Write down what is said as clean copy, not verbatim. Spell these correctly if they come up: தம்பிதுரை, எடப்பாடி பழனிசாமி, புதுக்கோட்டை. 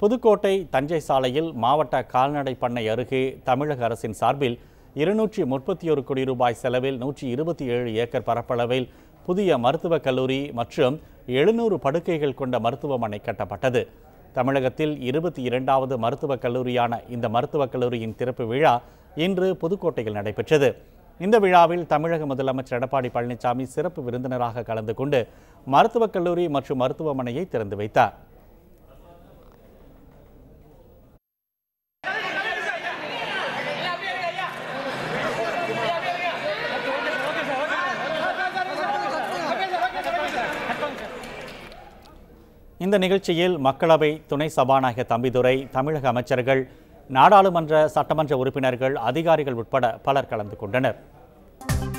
புதுக்கோட்டை தஞ்சை சாலையில் மாவட்ட கால்நடை பண்ணை அருகே தமிழக அரசின் சார்பில் 231 கோடி ரூபாய் செலவில் 127 ஏக்கர் பரப்பளவில் புதிய மருத்துவக் கல்லூரி மற்றும் 700 படுக்கைகள் கொண்ட மருத்துவமனை கட்டப்பட்டது. தமிழகத்தில் 22வது மருத்துவக் கல்லூரியான இந்த மருத்துவக் கல்லூரியின் திறப்பு விழா இன்று புதுக்கோட்டையில் நடைபெற்றது. இந்த விழாவில் தமிழக முதலமைச்சர் எடப்பாடி பழனிசாமி சிறப்பு விருந்தினராக கலந்து கொண்டு மருத்துவக் கல்லூரி மற்றும் மருத்துவமனையை திறந்து வைத்தார். இந்த நிகழ்ச்சியில் மக்களவை துணை சபாநாயகர் தம்பிதுரை, தமிழக அமைச்சர்கள், நாடாளுமன்ற சட்டமன்ற உறுப்பினர்கள், அதிகாரிகள் உட்பட பலர் கலந்து கொண்டனர்.